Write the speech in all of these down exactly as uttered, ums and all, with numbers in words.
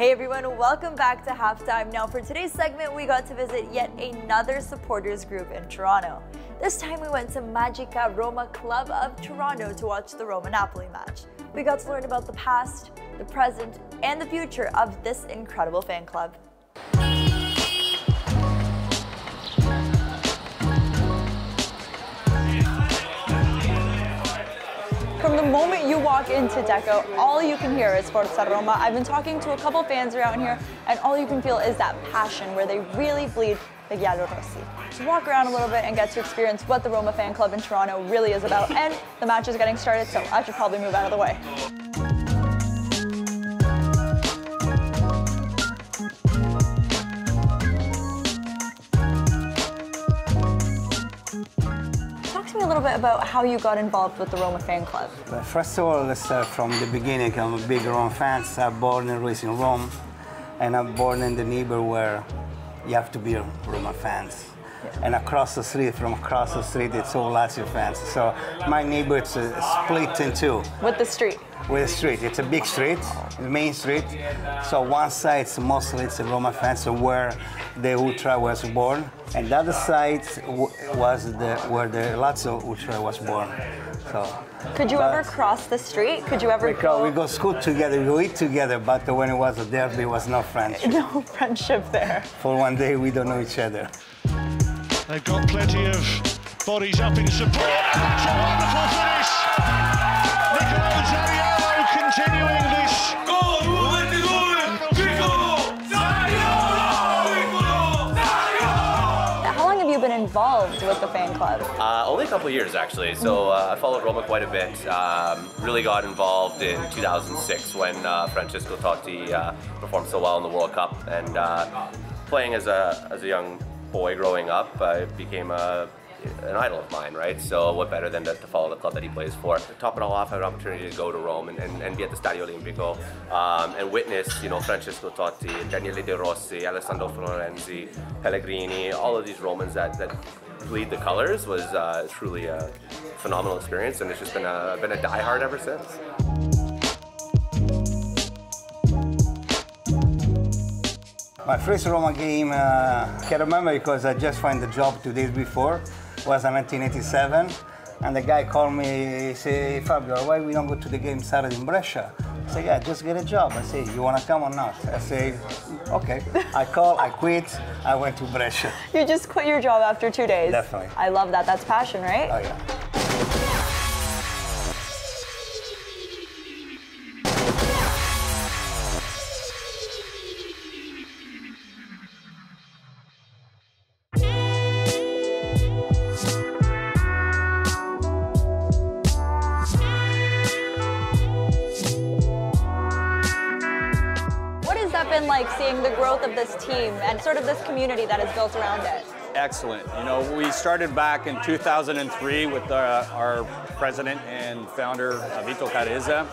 Hey everyone, welcome back to Halftime. Now for today's segment, we got to visit yet another supporters group in Toronto. This time we went to Magica Roma Club of Toronto to watch the Roma-Napoli match. We got to learn about the past, the present, and the future of this incredible fan club. From the moment you walk into Deco, all you can hear is Forza Roma. I've been talking to a couple fans around here, and all you can feel is that passion where they really bleed the Giallorossi. So walk around a little bit and get to experience what the Roma fan club in Toronto really is about, and the match is getting started, so I should probably move out of the way. Bit about how you got involved with the Roma fan club. First of all, let's start from the beginning. I'm a big Roma fan. I'm born and raised in Rome, and I'm born in the neighborhood where you have to be Roma fans. Yeah. And across the street, from across the street, it's all Lazio fans. So my neighborhood's split in two. With the street? With the street. It's a big street, the main street. So one side, it's mostly it's Roma fans, so where the Ultra was born. And the other side was the, where the Lazio Ultra was born. So, Could you ever cross the street? Could you ever we go? We go school together, we go eat together, but when it was a derby, there was no friendship. No friendship there. For one day, we don't know each other. They've got plenty of bodies up in support. That's a wonderful finish. Nicolò Zaniolo continuing this. Involved with the fan club? Uh, only a couple of years actually, so uh, I followed Roma quite a bit. Um, really got involved in two thousand six when uh, Francesco Totti uh, performed so well in the World Cup, and uh, playing as a, as a young boy growing up, I became a an idol of mine, right? So what better than to, to follow the club that he plays for. To top it all off, I had an opportunity to go to Rome and, and, and be at the Stadio Olimpico um, and witness, you know, Francesco Totti, Daniele De Rossi, Alessandro Florenzi, Pellegrini, all of these Romans that, that bleed the colors was uh, truly a phenomenal experience, and it's just been a, been a diehard ever since. My first Roma game, uh, I can't remember because I just found the job two days before. Was in nineteen eighty-seven, and the guy called me, he said, Fabio, why we don't go to the game Saturday in Brescia? I said, yeah, just get a job. I said, you want to come or not? I said, okay. I called, I quit, I went to Brescia. You just quit your job after two days. Definitely. I love that. That's passion, right? Oh, yeah. Been like seeing the growth of this team and sort of this community that is built around it? Excellent. You know, we started back in two thousand three with uh, our president and founder, uh, Vito Careza,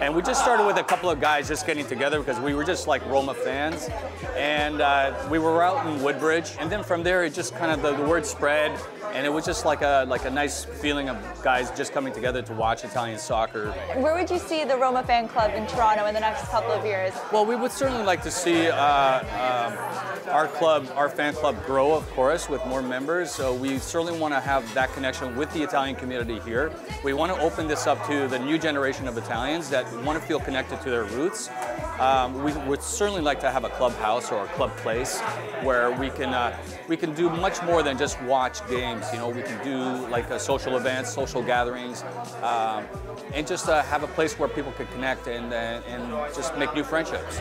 and we just started with a couple of guys just getting together because we were just like Roma fans, and uh, we were out in Woodbridge, and then from there it just kind of the, the word spread, and it was just like a like a nice feeling of guys just coming together to watch Italian soccer. Where would you see the Roma fan club in Toronto in the next couple of years? Well, we would certainly like to see uh, um, our club, our fan club grow, of course, with more members. So we certainly want to have that connection with the Italian community here. We want to open this up to the new generation of Italians that want to feel connected to their roots. Um, we would certainly like to have a clubhouse or a club place where we can uh, we can do much more than just watch games. You know, we can do like a social events, social gatherings, um, and just uh, have a place where people could connect and uh, and just make new friendships.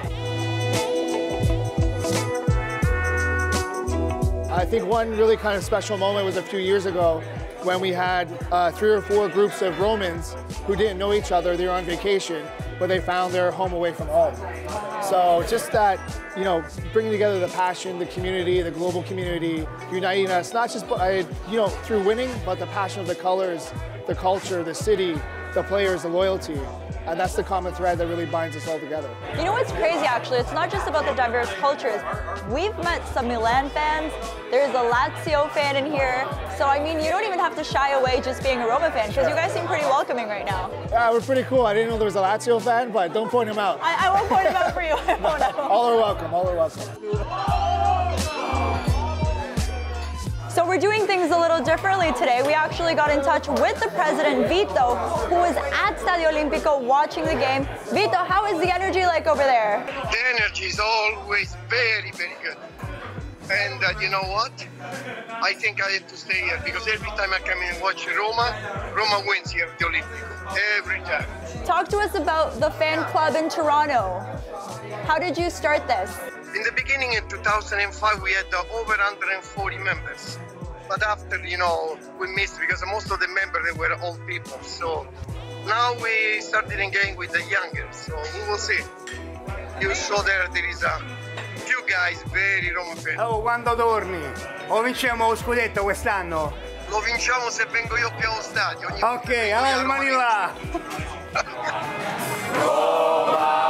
I think one really kind of special moment was a few years ago when we had uh, three or four groups of Romans who didn't know each other. They were on vacation, but they found their home away from home. So just that, you know, bringing together the passion, the community, the global community, uniting us, not just, you know, through winning, but the passion of the colors, the culture, the city, the players, the loyalty. And that's the common thread that really binds us all together. You know what's crazy, actually? It's not just about the diverse cultures. We've met some Milan fans. There's a Lazio fan in here. So, I mean, you don't even have to shy away just being a Roma fan, because you guys seem pretty welcoming right now. Yeah, we're pretty cool. I didn't know there was a Lazio fan, but don't point him out. I, I won't point him out for you. I won't. I won't. All are welcome. All are welcome. So we're doing things a little differently today. We actually got in touch with the president, Vito, who was at Stadio Olimpico watching the game. Vito, how is the energy like over there? The energy is always very, very good. And uh, you know what? I think I have to stay here, because every time I come in and watch Roma, Roma wins here at the Olimpico, every time. Talk to us about the fan club in Toronto. How did you start this? In the beginning, in two thousand five, we had uh, over one hundred forty members. But after, you know, we missed, because most of the members, they were old people. So now we started engaging with the younger. So we will see. You saw there, there is a few guys very Roma fan. Oh, quando torni? O vinciamo lo scudetto quest'anno? Lo vinciamo se vengo io qui allo stadio. Ogni ok, allora domani là. Roma!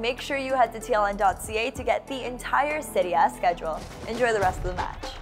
Make sure you head to T L N dot C A to get the entire Serie A schedule. Enjoy the rest of the match.